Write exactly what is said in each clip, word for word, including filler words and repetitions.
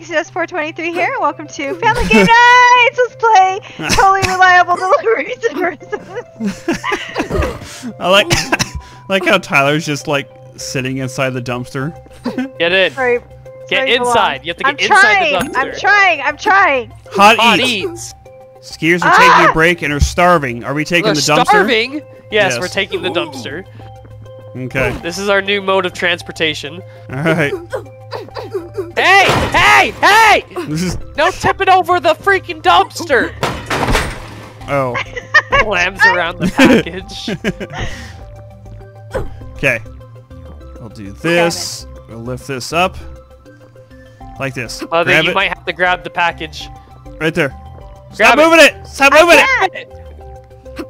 X S four twenty-three here. Welcome to Family Game Nights! Let's play Totally Reliable Delivery Service. I like, like how Tyler's just like sitting inside the dumpster. Get in. Sorry, get sorry inside. You have to get I'm inside trying. the dumpster. I'm trying. I'm trying. Hot, Hot eats. eats. Skiers are ah! taking a break and are starving. Are we taking They're the dumpster? Starving? Yes, yes, we're taking the dumpster. Ooh. Okay. This is our new mode of transportation. All right. Hey! Hey! Hey! Don't tip it over the freaking dumpster! Oh. Clams around the package. Okay. I'll do this. We'll lift this up. Like this. Well, then you it. might have to grab the package. Right there. Grab Stop it. moving it! Stop I moving it! it!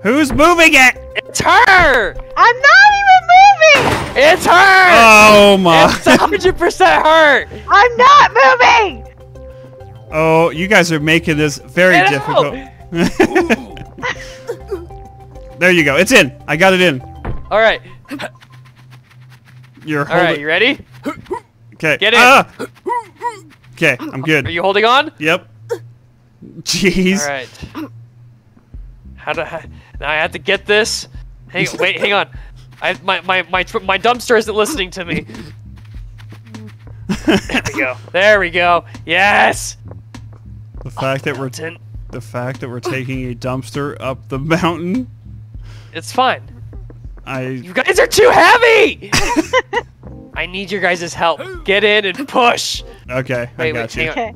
Who's moving it? It's her! I'm not even moving! It's her! Oh my! It's one hundred percent her! I'm not moving! Oh, you guys are making this very I difficult. There you go. It's in. I got it in. All right. You're holding. All right. You ready? Okay. Get in. Ah. Okay. I'm good. Are you holding on? Yep. Jeez. All right. How do I? Now I have to get this. Hang. Wait. Hang on. I, my my my my dumpster isn't listening to me. There we go. There we go. Yes. The fact oh, that mountain. we're the fact that we're taking a dumpster up the mountain. It's fine. I. You guys are too heavy. I need your guys' help. Get in and push. Okay, wait, I got wait, you. Okay.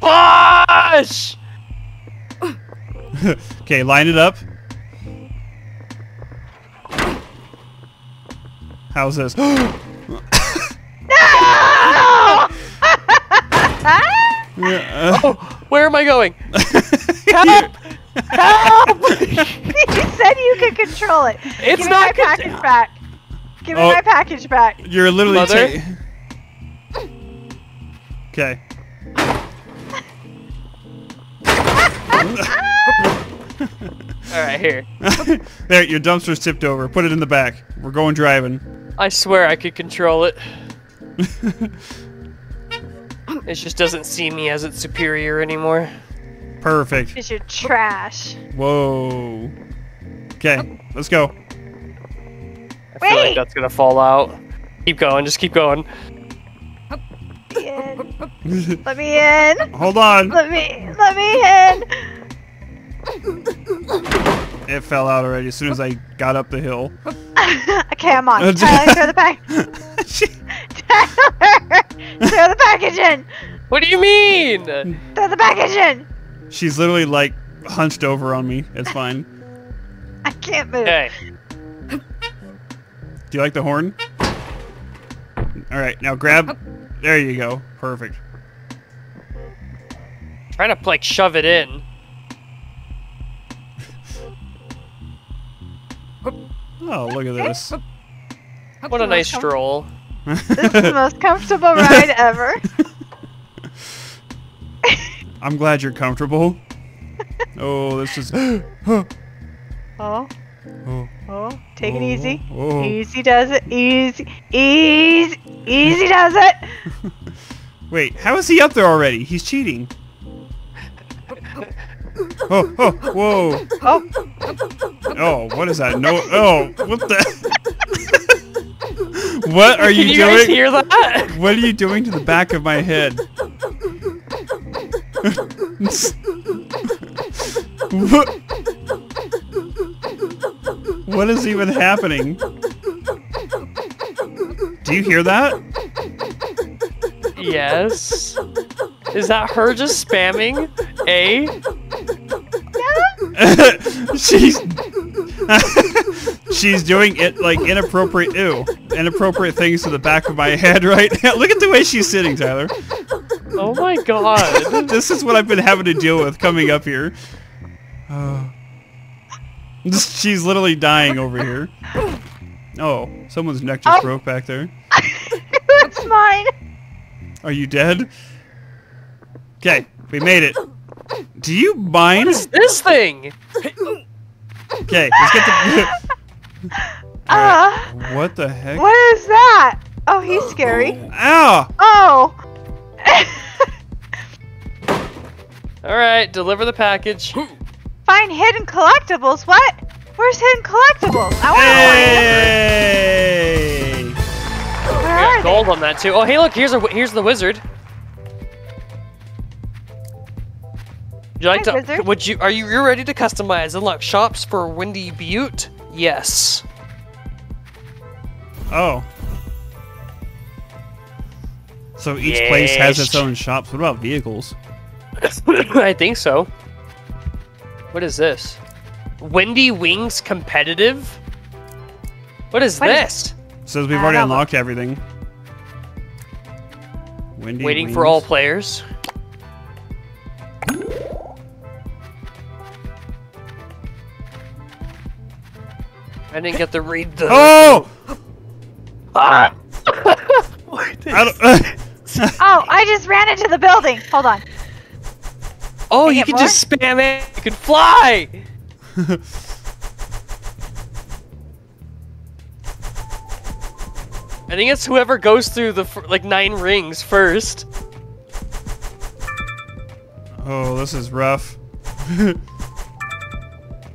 Push. Okay, line it up. How's this? No! Yeah, uh... oh, where am I going? Help! Help! You said you could control it. It's Give not me my package back. Give oh, me my package back. You're literally. Mother. Okay. All right, here. There, your dumpster's tipped over. Put it in the back. We're going driving. I swear I could control it. It just doesn't see me as its superior anymore. Perfect. It's your trash. Whoa. Okay, let's go. I Wait. feel like that's gonna fall out. Keep going. Just keep going. Let me in. Let me in. Hold on. Let me. Let me in. It fell out already as soon as I got up the hill. Okay, I'm on. Tyler, throw the package. Tyler, throw the package in. What do you mean? Throw the package in. She's literally like hunched over on me. It's fine. I can't move. Hey. Do you like the horn? All right, now grab. There you go. Perfect. Try to like shove it in. Oh, look at this. What a nice stroll. This is the most comfortable ride ever. I'm glad you're comfortable. Oh, this is... oh. Oh. Oh. Take it easy. Oh. Easy does it. Easy. Easy. Easy does it. Wait, how is he up there already? He's cheating. Oh, oh, whoa. Oh. Oh, what is that? No, oh, what the? What are you, you doing? Guys hear that? What are you doing to the back of my head? What? What is even happening? Do you hear that? Yes. Is that her just spamming A? She's she's doing it like inappropriate ew inappropriate things to the back of my head right now. Look at the way she's sitting, Tyler. Oh my god. This is what I've been having to deal with coming up here. Uh, she's literally dying over here. Oh, someone's neck just oh. broke back there. It's mine. Are you dead? Okay, we made it. Do you mind? What is this thing? Okay, let's get the... Uh, what the heck? What is that? Oh, he's scary. Ow! Oh! Alright, deliver the package. Find hidden collectibles? What? Where's hidden collectibles? I want hey! one. Where we are got gold they? on that too. Oh, hey, look, here's a here's the wizard. You like Hi, to? Wizard. Would you? Are you? You're ready to customize? Unlock shops for Windy Butte? Yes. Oh. So each yes. place has its own shops. What about vehicles? I think so. What is this? Windy Wings competitive? What is what this? Is... Says we've already unlocked know. everything. Windy Waiting Wings. for all players. I didn't get to read the. Oh! Ah! What is... I don't... Oh, I just ran into the building. Hold on. Oh, you can more? just spam it. You can fly. I think it's whoever goes through the f like nine rings first. Oh, this is rough.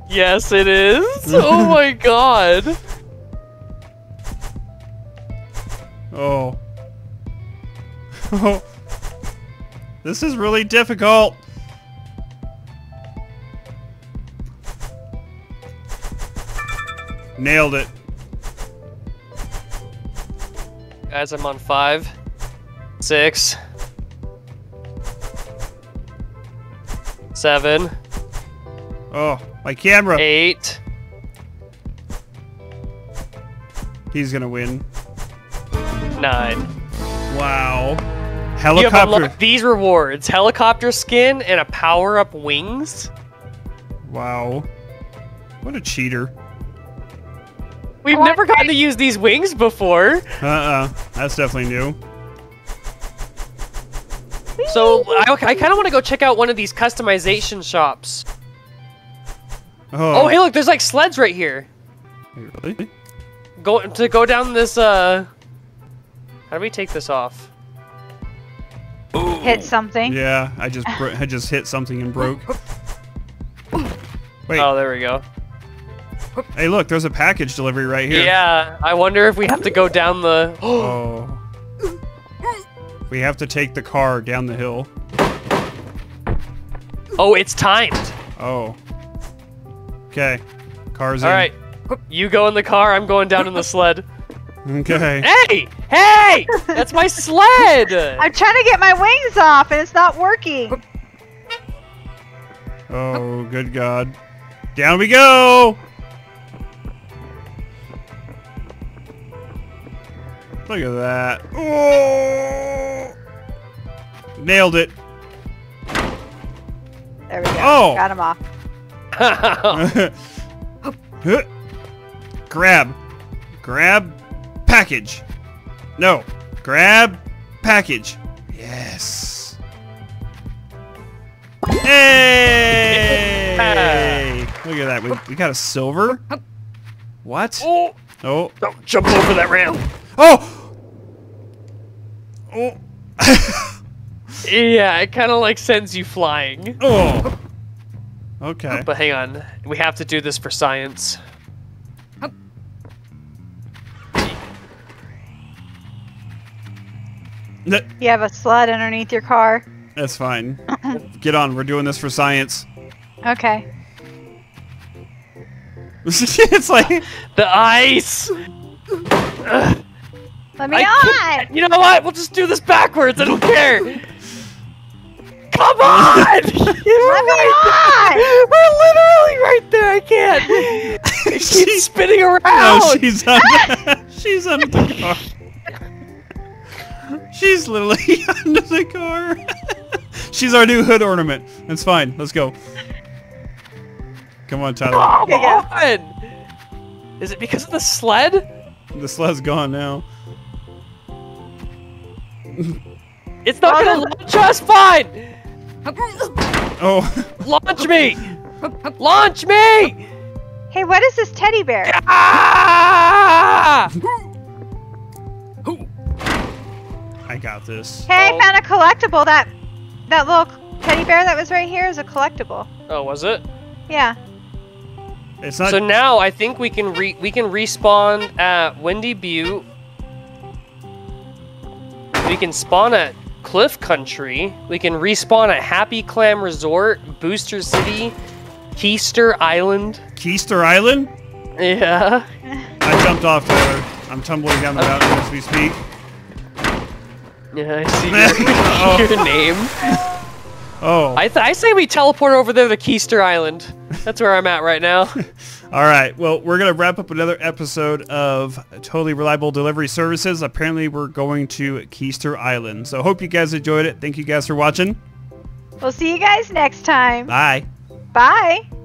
Yes, it is. Oh my god. Oh. Oh. This is really difficult. Nailed it. Guys, I'm on five, six, seven. Oh, my camera. Eight. He's gonna win. Nine. Wow. Helicopter. You have unlocked these rewards: helicopter skin and a power-up wings. Wow. What a cheater. We've never gotten to use these wings before. Uh-uh. That's definitely new. So, I, I kind of want to go check out one of these customization shops. Oh. oh, hey, look. There's, like, sleds right here. Really? Go, to go down this, uh... How do we take this off? Ooh. Hit something? Yeah, I just I just hit something and broke. Wait. Oh, there we go. Hey, look, there's a package delivery right here. Yeah, I wonder if we have to go down the... Oh. We have to take the car down the hill. Oh, it's timed. Oh. Okay. Car's in. All right. You go in the car, I'm going down in the sled. Okay. Hey! Hey! That's my sled! I'm trying to get my wings off, and it's not working. Oh, good God. Down we go! Look at that. Oh! Nailed it. There we go. Oh. Got him off. Grab. Grab package. No. Grab package. Yes. Hey! Yeah. Look at that. We, we got a silver? What? Oh. Oh. Don't jump over that rail. Oh! Oh. Yeah, it kind of like sends you flying. Oh. Okay. But hang on, we have to do this for science. You have a sled underneath your car. That's fine. Get on. We're doing this for science. Okay. It's like the ice. Ugh. Let me I on! You know what? We'll just do this backwards. I don't care. Come on! Let right me on! There. We're literally right there. I can't. She's spinning around. No, she's on. She's under the car. She's literally under the car. She's our new hood ornament. That's fine. Let's go. Come on, Tyler. Come on! Is it because of the sled? The sled's gone now. It's not gonna launch us, fine! Oh. Launch me! Launch me! Hey, what is this teddy bear? Ah! I got this. Hey, oh. I found a collectible. That that little teddy bear that was right here is a collectible. Oh, was it? Yeah. It's not... So now I think we can re we can respawn at Windy Butte. We can spawn at Cliff Country. We can respawn at Happy Clam Resort, Booster City, Keister Island. Keister Island? Yeah. I jumped off there. I'm tumbling down the mountain okay. as we speak. Yeah, I see your, your name. Oh. I, th I say we teleport over there to Keister Island. That's where I'm at right now. All right. Well, we're going to wrap up another episode of Totally Reliable Delivery Services. Apparently, we're going to Keister Island. So, hope you guys enjoyed it. Thank you guys for watching. We'll see you guys next time. Bye. Bye.